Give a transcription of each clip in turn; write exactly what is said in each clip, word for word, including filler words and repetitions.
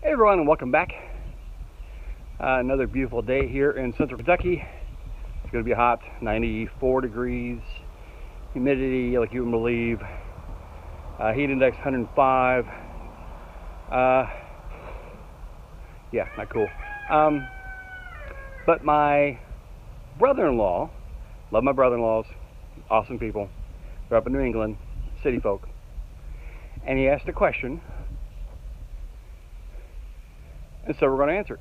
Hey everyone, and welcome back. Uh, another beautiful day here in Central Kentucky. It's going to be hot, ninety-four degrees, humidity like you wouldn't believe, uh, heat index one hundred five. Uh, yeah, not cool. Um, but my brother-in-law, love my brother-in-laws, awesome people. They're up in New England, city folk, and he asked a question. And so we're going to answer it.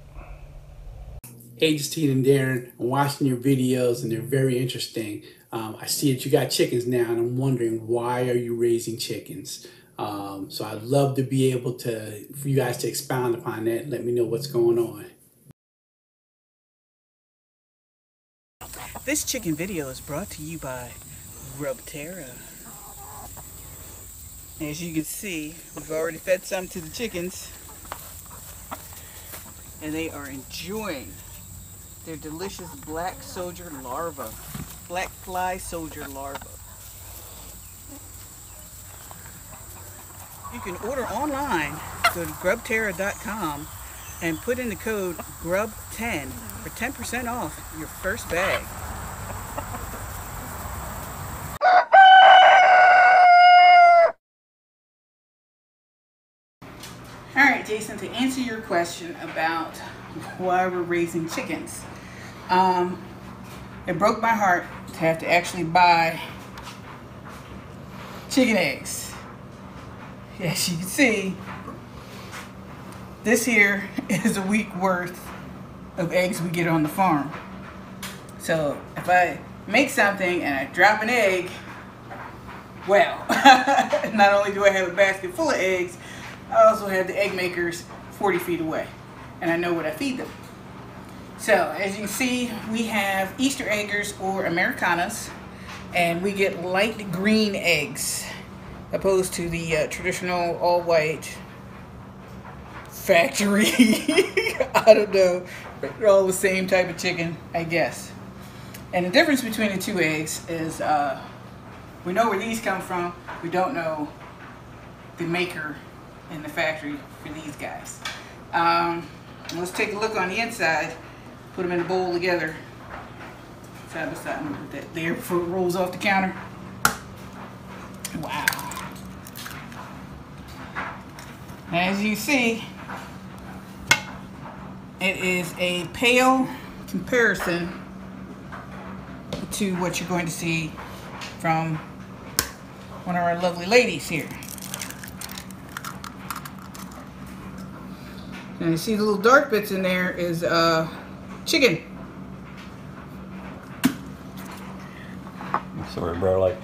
Hey, Justine and Darren, I'm watching your videos and they're very interesting. Um, I see that you got chickens now and I'm wondering, why are you raising chickens? Um, so I'd love to be able to, for you guys to expound upon that. Let me know what's going on. This chicken video is brought to you by Grubterra. As you can see, we've already fed some to the chickens, and they are enjoying their delicious black soldier larva, black fly soldier larva. You can order online, go to grubterra dot com and put in the code grub ten for ten percent off your first bag. Jason, to answer your question about why we're raising chickens, um, it broke my heart to have to actually buy chicken eggs. As you can see, this here is a week worth of eggs we get on the farm. So if I make something and I drop an egg, well, not only do I have a basket full of eggs, I also have the egg makers forty feet away, and I know what I feed them. So as you can see, we have Easter Eggers or Americanas, and we get light green eggs opposed to the uh, traditional all-white factory. I don't know, but they're all the same type of chicken, I guess. And the difference between the two eggs is uh, we know where these come from. We don't know the maker in the factory for these guys. Um, let's take a look on the inside. Put them in a bowl together, side by side. I'm gonna put that there before it rolls off the counter. Wow. As you see, it is a pale comparison to what you're going to see from one of our lovely ladies here. And you see the little dark bits in there is uh, chicken. I'm sorry, bro. Like.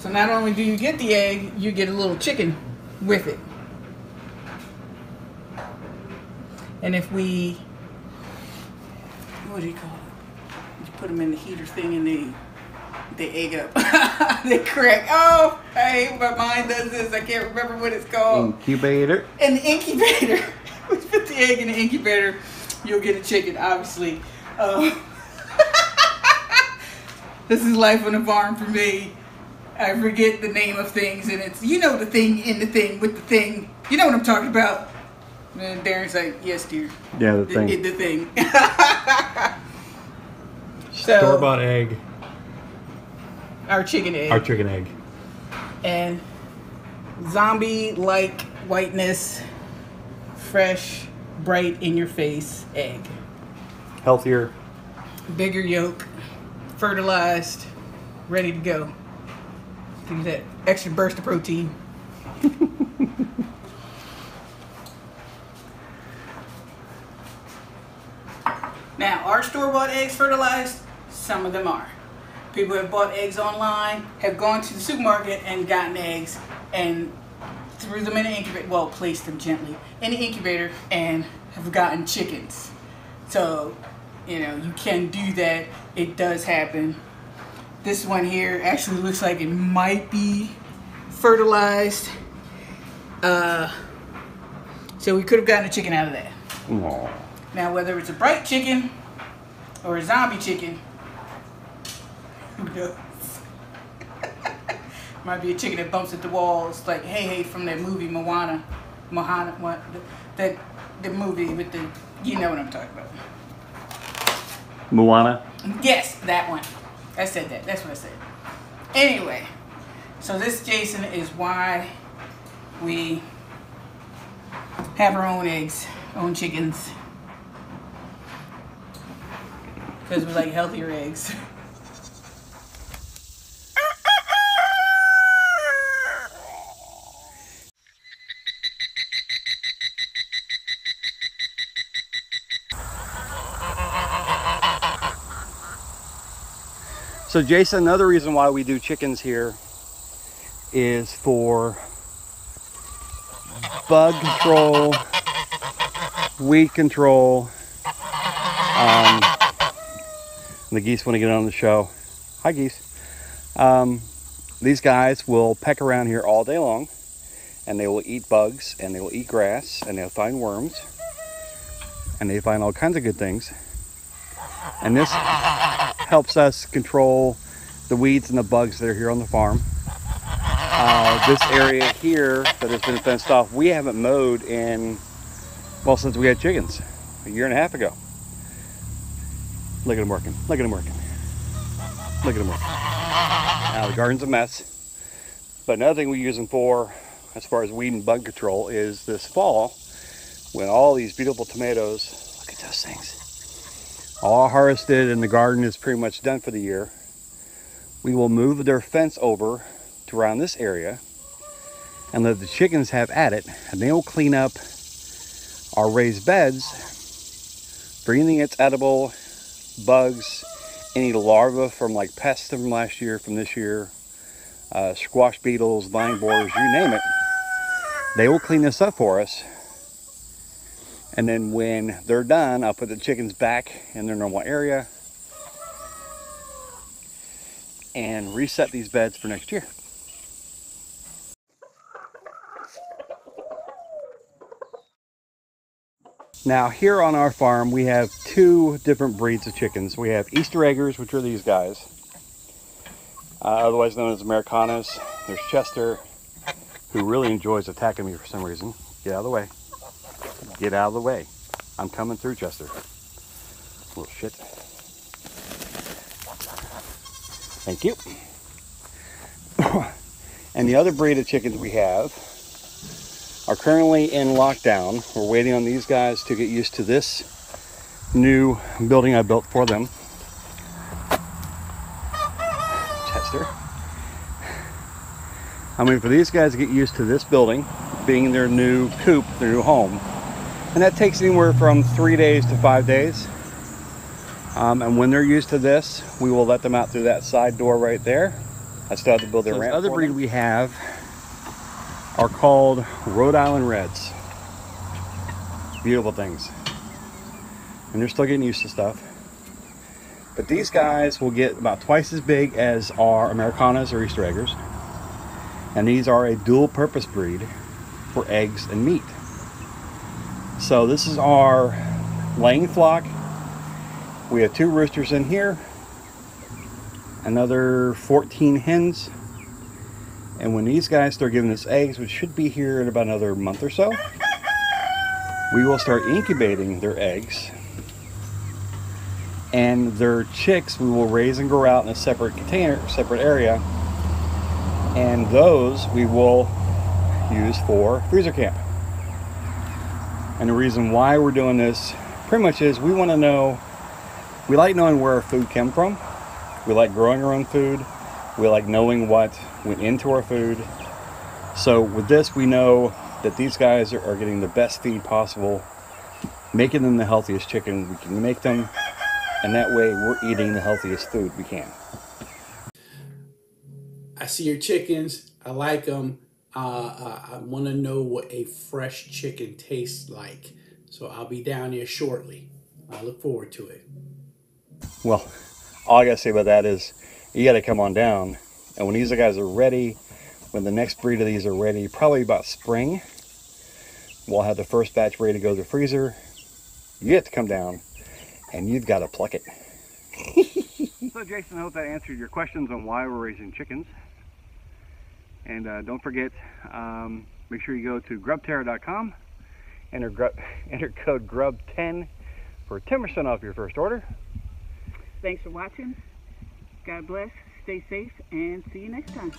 So not only do you get the egg, you get a little chicken with it. And if we, what do you call it? You put them in the heater thing and they, they egg up. They crack. Oh, hey, my mind does this. I can't remember what it's called. Incubator. An incubator. We put the egg in the incubator. You'll get a chicken, obviously. Um, this is life on the farm for me. I forget the name of things, and it's, you know, the thing in the thing with the thing. You know what I'm talking about. And Darren's like, yes, dear. Yeah, the, the thing. The thing. So, store-bought egg. Our chicken egg. Our chicken egg. And zombie-like whiteness, fresh, bright, in-your-face egg. Healthier. Bigger yolk, fertilized, ready to go. Give you that extra burst of protein. Now, are store-bought eggs fertilized? Some of them are. People have bought eggs online, have gone to the supermarket and gotten eggs and threw them in an incubator, well, placed them gently in the incubator and have gotten chickens. So, you know, you can do that. It does happen. This one here actually looks like it might be fertilized. Uh, so we could have gotten a chicken out of that. Aww. Now, whether it's a bright chicken or a zombie chicken, who knows? might be a chicken that bumps at the walls, like Heihei from that movie Moana, Moana, what, that the movie with the, you know what I'm talking about. Moana? Yes, that one. I said that. That's what I said. Anyway, so this, Jason, is why we have our own eggs, own chickens. Because we like healthier eggs. So Jason, another reason why we do chickens here is for bug control, weed control. Um, the geese want to get on the show. Hi, geese. Um, these guys will peck around here all day long, and they will eat bugs, and they will eat grass, and they'll find worms, and they find all kinds of good things. And this helps us control the weeds and the bugs that are here on the farm. Uh, this area here that has been fenced off, we haven't mowed in, well, since we had chickens a year and a half ago. Look at them working, look at them working, look at them working. Now the garden's a mess, but another thing we use them for as far as weed and bug control is this fall when all these beautiful tomatoes, look at those things, all harvested and the garden is pretty much done for the year. We will move their fence over to around this area and let the chickens have at it, and they will clean up our raised beds for anything that's edible, bugs, any larvae from like pests from last year, from this year, uh, squash beetles, vine borers, you name it. They will clean this up for us. And then when they're done, I'll put the chickens back in their normal area and reset these beds for next year. Now here on our farm, we have two different breeds of chickens. We have Easter Eggers, which are these guys, uh, otherwise known as Americanas. There's Chester, who really enjoys attacking me for some reason. Get out of the way. Get out of the way. I'm coming through, Chester. Little shit. Thank you. And the other breed of chickens we have are currently in lockdown. We're waiting on these guys to get used to this new building I built for them. Chester. I'm waiting for these guys to get used to this building being their new coop, their new home. And that takes anywhere from three days to five days. Um, and when they're used to this, we will let them out through that side door right there. I still have to build their ramp. The other breed we have are called Rhode Island Reds. Beautiful things. And they're still getting used to stuff. But these guys will get about twice as big as our Americanas or Easter Eggers. And these are a dual purpose breed for eggs and meat. So this is our laying flock. We have two roosters in here, another fourteen hens, and when these guys start giving us eggs, which should be here in about another month or so, we will start incubating their eggs, and their chicks we will raise and grow out in a separate container, separate area, and those we will use for freezer camp. And the reason why we're doing this pretty much is we want to know, we like knowing where our food came from. We like growing our own food. We like knowing what went into our food. So with this, we know that these guys are, are getting the best feed possible, making them the healthiest chicken we can make them. And that way we're eating the healthiest food we can. I see your chickens. I like them. Uh, I want to know what a fresh chicken tastes like. So I'll be down here shortly. I look forward to it. Well, all I got to say about that is you got to come on down. And when these guys are ready, when the next breed of these are ready, probably about spring, we'll have the first batch ready to go to the freezer. You have to come down and you've got to pluck it. So Jason, I hope that answered your questions on why we're raising chickens. And uh, don't forget, um, make sure you go to grubterra dot com, enter, grub, enter code grub ten for ten percent off your first order. Thanks for watching. God bless, stay safe, and see you next time.